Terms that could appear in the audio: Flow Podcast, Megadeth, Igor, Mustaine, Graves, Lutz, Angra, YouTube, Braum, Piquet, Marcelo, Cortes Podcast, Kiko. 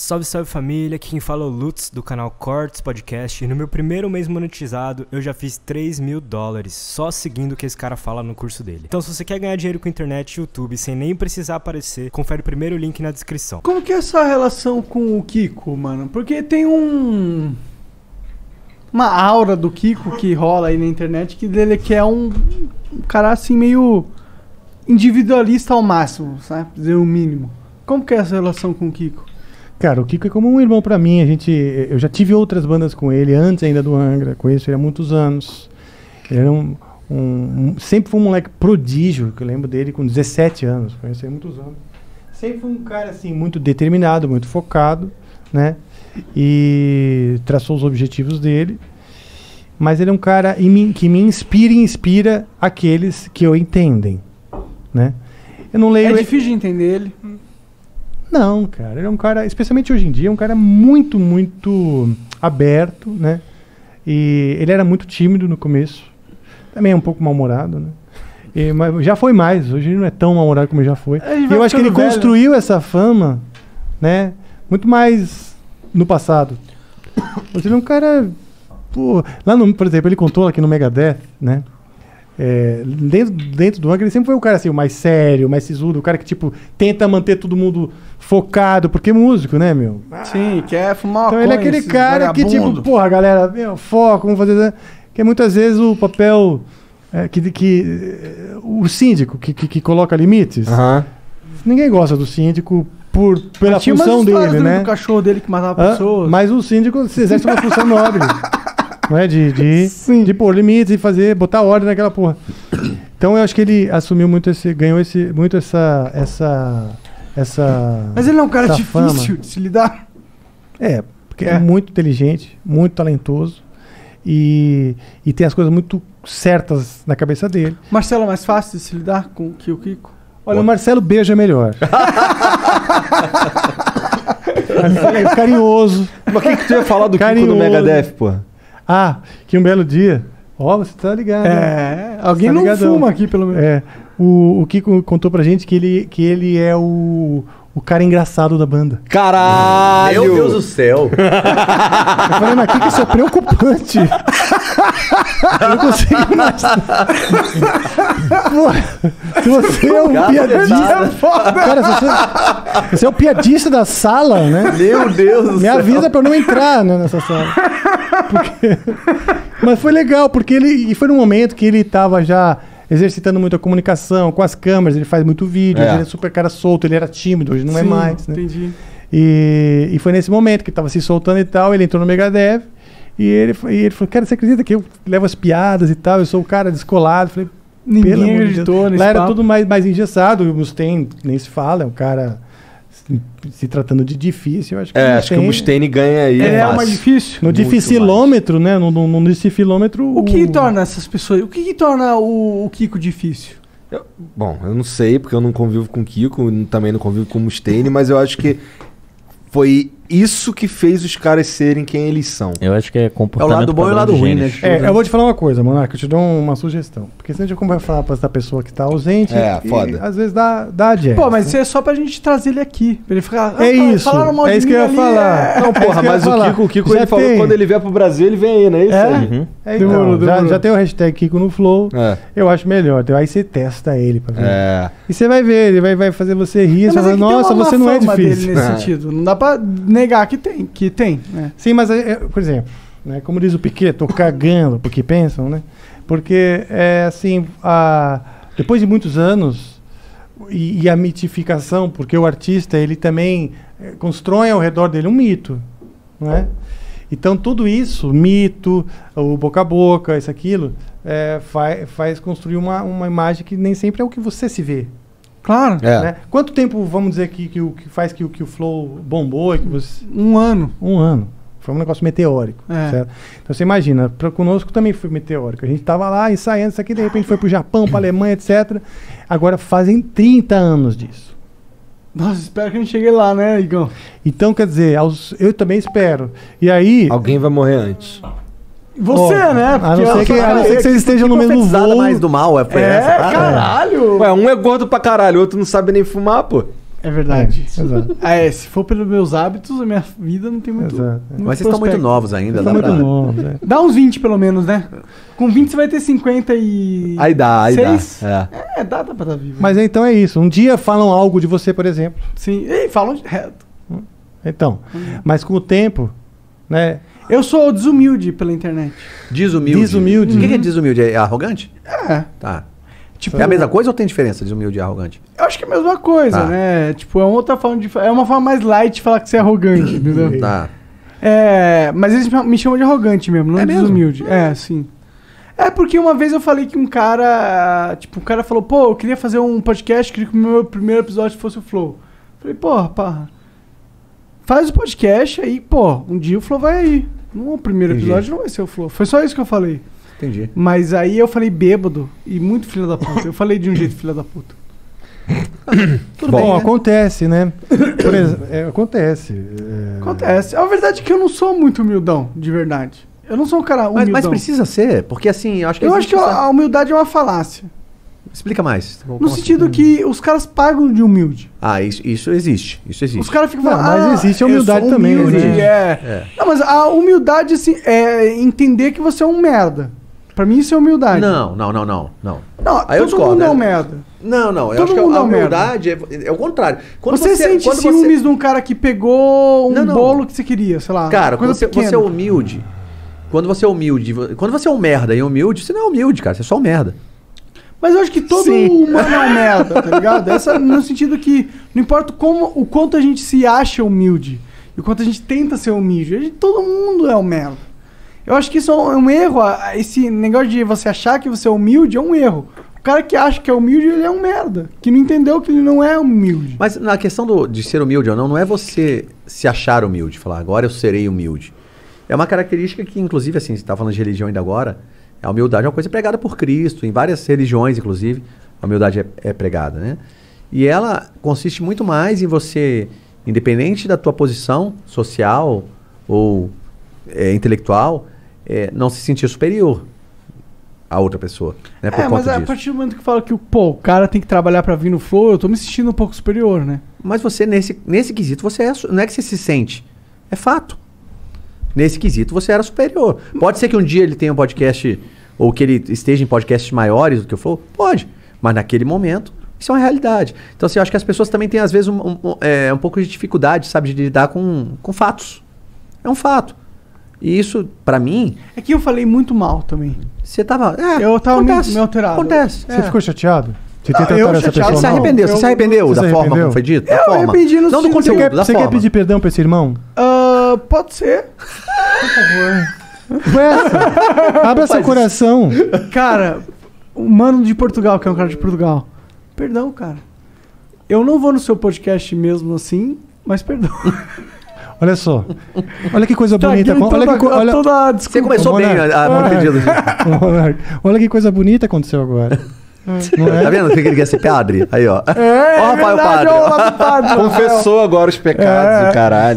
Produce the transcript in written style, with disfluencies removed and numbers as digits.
Salve, salve família, aqui quem fala é o Lutz do canal Cortes Podcast e no meu primeiro mês monetizado eu já fiz 3 mil dólares só seguindo o que esse cara fala no curso dele. Então se você quer ganhar dinheiro com internet e YouTube sem nem precisar aparecer, confere o primeiro link na descrição. Como que é essa relação com o Kiko, mano? Porque tem uma aura do Kiko que rola aí na internet que dele que é um cara assim meio individualista ao máximo, sabe? Dizer o mínimo. Como que é essa relação com o Kiko? Cara, o Kiko é como um irmão pra mim. Eu já tive outras bandas com ele, antes ainda do Angra. Conheço ele há muitos anos. Ele era sempre foi um moleque prodígio, que eu lembro dele com 17 anos. Conheço ele há muitos anos. Sempre foi um cara, assim, muito determinado, muito focado, né? E traçou os objetivos dele. Mas ele é um cara que me inspira e inspira aqueles que o entendem, né? Eu não leio... É difícil de entender ele. Não, cara, ele é um cara, especialmente hoje em dia, um cara muito, muito aberto, né? E ele era muito tímido no começo, também é um pouco mal-humorado, né? E, mas já foi mais, hoje ele não é tão mal-humorado como já foi. E eu acho que ele construiu essa fama, né? Muito mais no passado. Ele é um cara, pô, lá no, por exemplo, ele contou aqui no Megadeth, né? É, dentro do Angra ele sempre foi o cara assim, o mais sério, o mais sisudo, o cara que tipo tenta manter todo mundo focado, porque é músico, né, meu? Sim, quer fumar uma coisa. Então ele é aquele cara que tipo, porra, galera, meu, foco, vamos fazer... Que é muitas vezes o papel o síndico que coloca limites. Uhum. Ninguém gosta do síndico pela função dele, né? O cachorro dele que matava pessoas. Mas o síndico exerce uma função nobre. Não é? De pôr limites e fazer, botar ordem naquela porra. Então eu acho que ele assumiu muito ganhou muito essa Mas ele é um cara difícil de se lidar. É, porque é muito inteligente, muito talentoso e tem as coisas muito certas na cabeça dele. Marcelo é mais fácil de se lidar com que o Kiko? Olha, o Marcelo beija melhor. É carinhoso. Mas o que tu ia falar do Kiko do Megadeth, pô? Ah, que um belo dia. Ó, você tá ligado. É, né? Alguém tá não ligadão. Fuma aqui, pelo menos. É, o Kiko contou pra gente que ele é o cara engraçado da banda. Caralho! Meu Deus do céu! Eu falei, mas Kiko, isso é preocupante. Eu não consigo mais. Pô, você é um piadista. Cara, você é o piadista da sala, né? Meu Deus do céu! Me avisa pra eu não entrar, né, nessa sala. Porque... Mas foi legal, porque ele... E foi num momento que ele tava já exercitando muito a comunicação com as câmeras, ele faz muito vídeo, ele é super cara solto, ele era tímido, hoje não é mais, né? Entendi. E foi nesse momento que ele tava se soltando e tal, ele entrou no Megadeth e ele falou, cara, você acredita que eu levo as piadas e tal, eu sou o cara descolado? Eu falei, ninguém acreditou nesse papo. Lá era tudo mais engessado, o Mustaine nem se fala, é um cara... Se tratando de difícil, eu acho que acho que o Mustaine ganha aí. É o mais difícil. No dificilômetro, né? No dificilômetro. O que torna essas pessoas? O que torna o Kiko difícil? Bom, eu não sei, porque eu não convivo com o Kiko, também não convivo com o Mustaine, mas eu acho que foi isso que fez os caras serem quem eles são. Eu acho que é comportamento. É o lado bom e o lado ruim, né? Eu vou te falar uma coisa, Monarca, eu te dou uma sugestão. Porque senão a gente vai falar pra essa pessoa que tá ausente. É, foda. Às vezes dá a jazz. Pô, mas isso é só pra gente trazer ele aqui. Pra ele ficar. É isso. É isso que eu ia falar. Não, porra, mas o Kiko ele falou que quando ele vier pro Brasil, ele vem aí, não é isso? É, então, já tem o hashtag Kiko no Flow. Eu acho melhor. Aí você testa ele pra ver. É. E você vai ver, ele vai fazer você rir. Você vai falar, nossa, você não é difícil. Nesse sentido. Não dá pra negar que tem. Né? Sim, mas, por exemplo, né, como diz o Piquet, tô cagando porque pensam, né? Porque, assim, depois de muitos anos, e a mitificação, porque o artista, ele também constrói ao redor dele um mito, não é? Então, tudo isso, mito, o boca a boca, isso, aquilo, faz construir uma imagem que nem sempre é o que você se vê. Claro. É. Né? Quanto tempo, vamos dizer, que o Flow bombou? E que você... Um ano. Foi um negócio meteórico. É. Certo? Então você imagina, conosco também foi meteórico. A gente estava lá ensaiando isso aqui, de repente foi para o Japão, para a Alemanha, etc. Agora fazem 30 anos disso. Nossa, espero que a gente chegue lá, né, Igor? Então, quer dizer, eu também espero. E aí... Alguém vai morrer antes. Você, né? Porque a não ser que vocês estejam no mesmo voo. Mais do mal, foi essa. Caralho! Ué, um é gordo pra caralho, o outro não sabe nem fumar, pô. É verdade. É, exato. Se for pelos meus hábitos, a minha vida não tem muito. Exato, muito. Mas vocês estão muito novos ainda, dá pra... novos, é. Dá uns 20 pelo menos, né? Com 20 você vai ter 50 e... Aí dá. É, dá pra estar vivo. Mas então é isso. Um dia falam algo de você, por exemplo. Sim, e falam direto. Então, mas com o tempo, né? Eu sou desumilde pela internet. Desumilde? Desumilde. O que é desumilde? É arrogante? É. Tá. Tipo, é a mesma coisa ou tem diferença, desumilde e arrogante? Eu acho que é a mesma coisa, né? Tipo, é uma outra forma de... É uma forma mais light de falar que você é arrogante, entendeu? Tá. É, mas eles me chamam de arrogante mesmo, não é desumilde. Mesmo? É, sim. É porque uma vez eu falei que um cara... Tipo, o cara falou, pô, eu queria fazer um podcast, queria que o meu primeiro episódio fosse o Flow. Falei, porra, pá, faz o podcast aí, pô, um dia o Flow vai aí. No primeiro episódio não vai ser o Flow. Foi só isso que eu falei. Entendi. Mas aí eu falei bêbado e muito filha da puta. Eu falei de um jeito filha da puta. Tudo bom, bem, né? Acontece, né? Por exemplo, acontece. A verdade é que eu não sou muito humildão, de verdade. Eu não sou um cara humildão. Mas precisa ser, porque assim... Eu acho que a humildade é uma falácia. Explica mais. No sentido que os caras pagam de humilde. Ah, isso existe. Isso existe. Os caras ficam falando... mas existe a humildade também. Não, mas a humildade, assim, é entender que você é um merda. Pra mim isso é humildade. Não. Todo mundo é um merda. Eu acho que a humildade é o contrário. Quando você sente ciúmes de um cara que pegou um bolo que você queria, sei lá. Cara, quando você é humilde... Quando você é um merda e humilde, você não é humilde, cara. Você é só um merda. Mas eu acho que todo humano é um merda, tá ligado? No sentido que não importa o quanto a gente se acha humilde e o quanto a gente tenta ser humilde, todo mundo é um merda. Eu acho que isso é um erro. Esse negócio de você achar que você é humilde é um erro. O cara que acha que é humilde, ele é um merda. Que não entendeu que ele não é humilde. Mas na questão de ser humilde ou não, não é você se achar humilde. Falar, agora eu serei humilde. É uma característica que, inclusive, assim, você tá falando de religião ainda agora, a humildade é uma coisa pregada por Cristo. Em várias religiões, inclusive, a humildade é pregada, né? E ela consiste muito mais em você, independente da tua posição social ou intelectual... não se sentir superior a outra pessoa, né? A partir do momento que fala que o cara tem que trabalhar pra vir no Flow, eu tô me sentindo um pouco superior, né? Mas você, nesse quesito, você não é que você se sente, é fato. Nesse quesito, você era superior. Pode ser que um dia ele tenha um podcast, ou que ele esteja em podcasts maiores do que o Flow? Pode. Mas naquele momento, isso é uma realidade. Então, assim, eu acho que as pessoas também têm, às vezes, um pouco de dificuldade, sabe, de lidar com fatos. É um fato. E isso, pra mim... É que eu falei muito mal também. Você tava... eu tava meio alterado. Acontece. Você ficou chateado? Você se arrependeu? Você se arrependeu da forma como foi dito? Eu me arrependi no sentido. Não do conteúdo, da forma. Você quer pedir perdão pra esse irmão? Pode ser. Por favor. Abra seu coração. Cara, o mano de Portugal, que é um cara de Portugal. Perdão, cara. Eu não vou no seu podcast mesmo assim, mas perdão. Olha só. Olha que coisa bonita. Você começou bem a Montevideo. Olha que coisa bonita aconteceu agora. É. Tá vendo? Você queria ser padre? Aí, ó. Ó, o padre. Confessou agora os pecados do caralho.